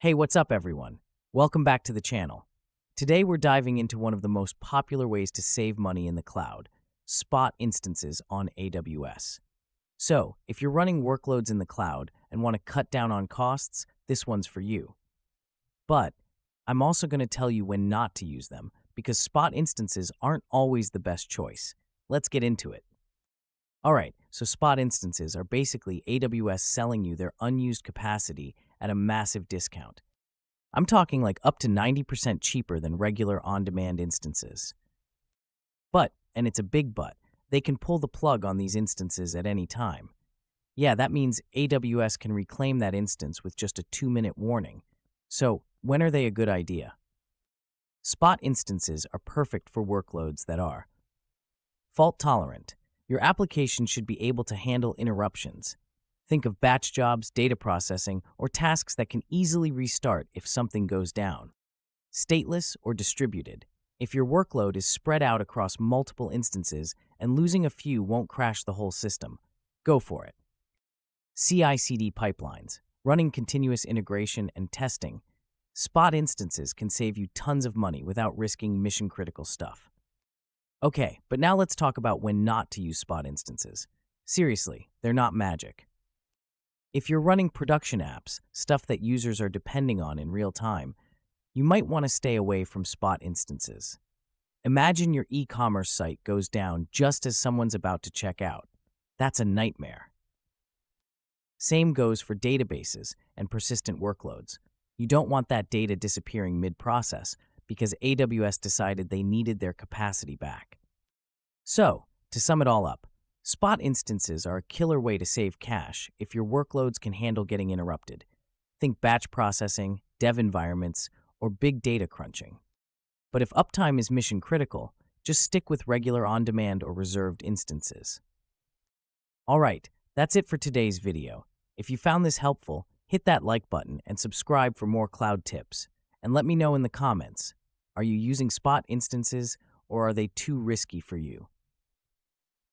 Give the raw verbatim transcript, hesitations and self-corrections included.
Hey, what's up everyone? Welcome back to the channel. Today we're diving into one of the most popular ways to save money in the cloud, Spot Instances on A W S. So, if you're running workloads in the cloud and want to cut down on costs, this one's for you. But, I'm also going to tell you when not to use them, because Spot Instances aren't always the best choice. Let's get into it. Alright, so Spot Instances are basically A W S selling you their unused capacity at a massive discount. I'm talking like up to ninety percent cheaper than regular on-demand instances. But, and it's a big but, they can pull the plug on these instances at any time. Yeah, that means A W S can reclaim that instance with just a two-minute warning. So, when are they a good idea? Spot Instances are perfect for workloads that are fault-tolerant. Your application should be able to handle interruptions. Think of batch jobs, data processing, or tasks that can easily restart if something goes down. Stateless or distributed. If your workload is spread out across multiple instances and losing a few won't crash the whole system, go for it. C I C D pipelines. Running continuous integration and testing. Spot Instances can save you tons of money without risking mission-critical stuff. Okay, but now let's talk about when not to use Spot Instances. Seriously, they're not magic. If you're running production apps, stuff that users are depending on in real time, you might want to stay away from Spot Instances. Imagine your e-commerce site goes down just as someone's about to check out. That's a nightmare. Same goes for databases and persistent workloads. You don't want that data disappearing mid-process because A W S decided they needed their capacity back. So, to sum it all up, Spot Instances are a killer way to save cash if your workloads can handle getting interrupted. Think batch processing, dev environments, or big data crunching. But if uptime is mission critical, just stick with regular on-demand or reserved instances. Alright, that's it for today's video. If you found this helpful, hit that like button and subscribe for more cloud tips. And let me know in the comments, are you using Spot Instances or are they too risky for you?